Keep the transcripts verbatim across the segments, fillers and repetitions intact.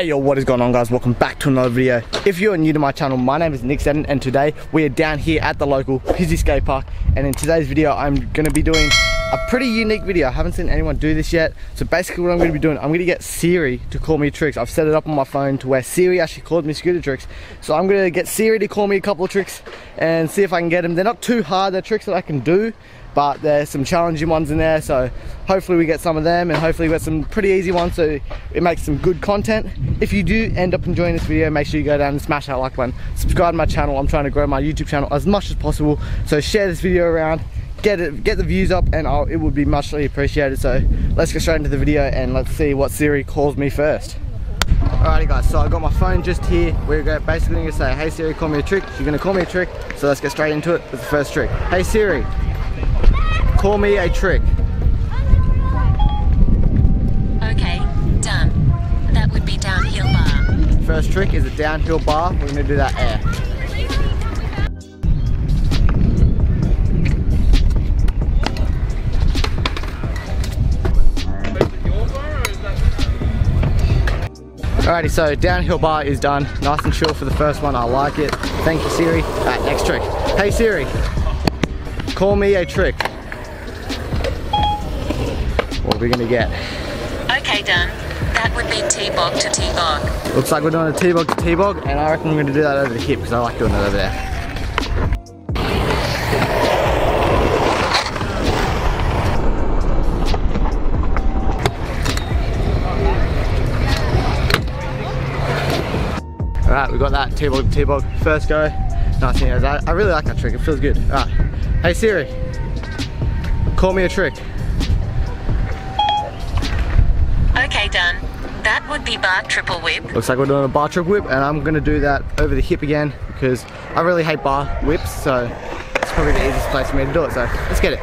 Hey yo, what is going on, guys? Welcome back to another video. If you're new to my channel, my name is Nick Seddon, and today we are down here at the local Pizzey Skate Park. And in today's video, I'm gonna be doing a pretty unique video. I haven't seen anyone do this yet. So basically what I'm gonna be doing, I'm gonna get Siri to call me tricks. I've set it up on my phone to where Siri actually called me scooter tricks. So I'm gonna get Siri to call me a couple of tricks and see if I can get them. They're not too hard, they're tricks that I can do, but there's some challenging ones in there, so hopefully we get some of them, and hopefully we get some pretty easy ones, so it makes some good content. If you do end up enjoying this video, make sure you go down and smash that like button, subscribe to my channel. I'm trying to grow my YouTube channel as much as possible, so share this video around, get it, get the views up, and I'll, it would be muchly appreciated. So let's get straight into the video and let's see what Siri calls me first. Alrighty guys, so I got my phone just here. We're basically going to say, hey Siri, call me a trick. You're going to call me a trick, so let's get straight into it with the first trick. Hey Siri, call me a trick. Okay, done. That would be downhill bar. First trick is a downhill bar. We're gonna do that air. Alrighty, so downhill bar is done. Nice and chill for the first one. I like it. Thank you, Siri. Alright, next trick. Hey Siri, call me a trick. What are we gonna get? Okay, done. That would be T-bog to T-bog. Looks like we're doing a T-bog to T-bog, and I reckon I'm gonna do that over the hip because I like doing it over there. Alright, we got that T-bog to T-bog. First go. Nice and easy. I really like that trick, it feels good. Alright. Hey Siri, call me a trick. Okay, done. That would be bar triple whip. Looks like we're doing a bar triple whip, and I'm gonna do that over the hip again because I really hate bar whips, so it's probably the easiest place for me to do it, so let's get it.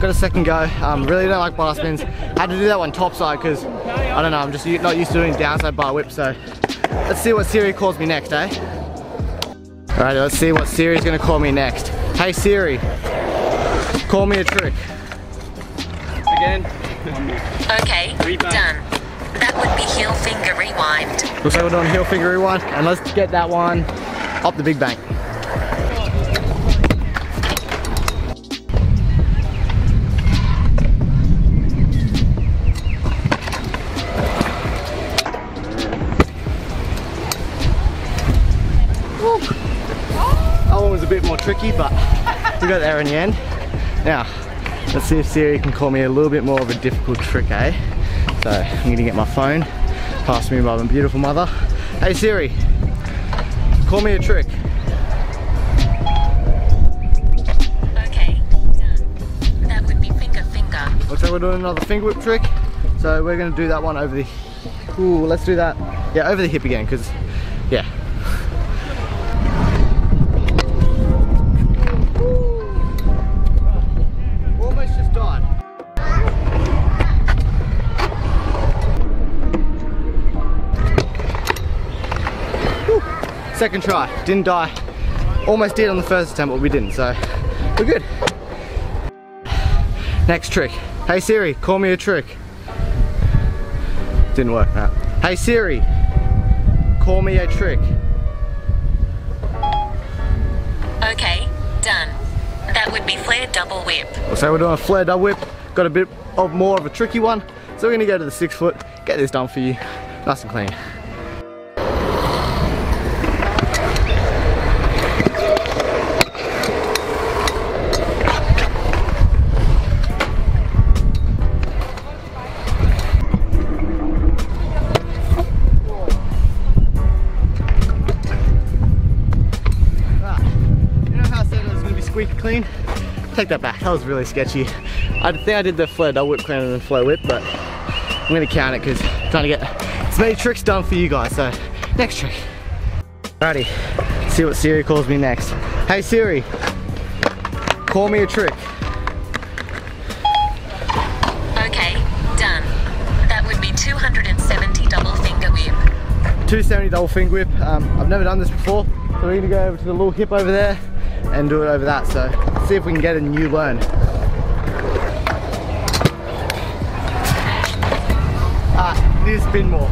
Got a second go. Um, really don't like bar spins. Had to do that one topside because I don't know, I'm just not used to doing downside bar whip. So let's see what Siri calls me next, eh? All right, let's see what Siri's gonna call me next. Hey Siri, call me a trick. Again. Okay, done. That would be heel finger rewind. Looks like we're doing heel finger rewind, and let's get that one up the big bank. A bit more tricky, but we got there in the end. Now let's see if Siri can call me a little bit more of a difficult trick, eh? So I'm gonna get my phone, pass me my beautiful mother. Hey Siri, call me a trick. Okay, done. That would be finger finger. Looks like we're doing another finger whip trick, so we're gonna do that one over the, ooh, let's do that, yeah, over the hip again, because yeah. Second try, didn't die. Almost did on the first attempt, but we didn't, so we're good. Next trick. Hey Siri, call me a trick. Didn't work, no. Hey Siri, call me a trick. Okay, done. That would be flare double whip. So we're doing a flare double whip. Got a bit of more of a tricky one, so we're gonna go to the six foot, get this done for you, nice and clean. Clean. Take that back, that was really sketchy. I think I did the flare double whip cleaner than flare whip, but I'm gonna count it because I'm trying to get as many tricks done for you guys, so next trick. Alrighty, see what Siri calls me next. Hey Siri, call me a trick. Okay, done. That would be two hundred seventy double finger whip. two seventy double fin grip. Um, I've never done this before, so we're gonna go over to the little hip over there and do it over that. So let's see if we can get a new learn. Ah, need to spin more.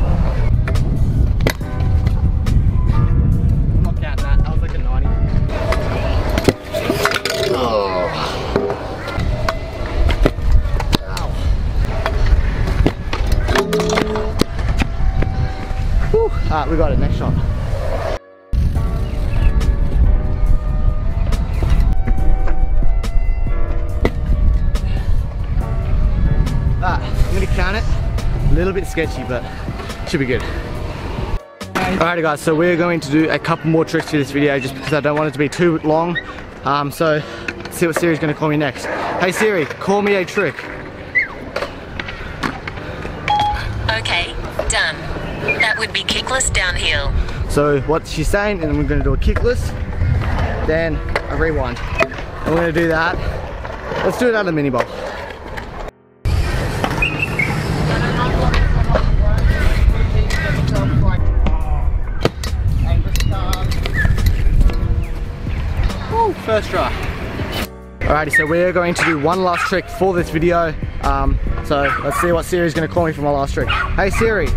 Alright, we got it, next shot. Alright, I'm gonna count it. A little bit sketchy, but should be good. Alrighty guys, so we're going to do a couple more tricks for this video just because I don't want it to be too long. Um, so, let's see what Siri's gonna call me next. Hey Siri, call me a trick. Okay, done. That would be kickless downhill. So what she's saying, and we're gonna do a kickless, then a rewind. I'm gonna do that. Let's do it out of the mini bowl. Woo, first try. Alrighty, so we're going to do one last trick for this video. Um, so let's see what Siri's gonna call me for my last trick. Hey Siri,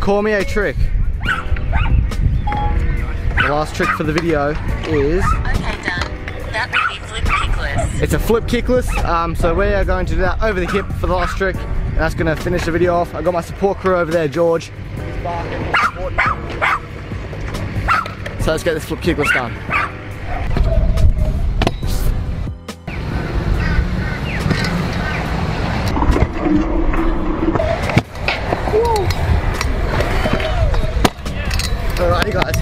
call me a trick. The last trick for the video is... Okay, done. That would be flip kickless. It's a flip kickless, um, so we are going to do that over the hip for the last trick, and that's going to finish the video off. I've got my support crew over there, George. So let's get this flip kickless done. Alrighty guys,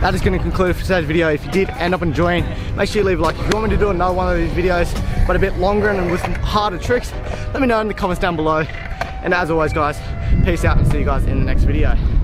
that is going to conclude for today's video. If you did end up enjoying, make sure you leave a like. If you want me to do another one of these videos, but a bit longer and with some harder tricks, let me know in the comments down below. And as always guys, peace out and see you guys in the next video.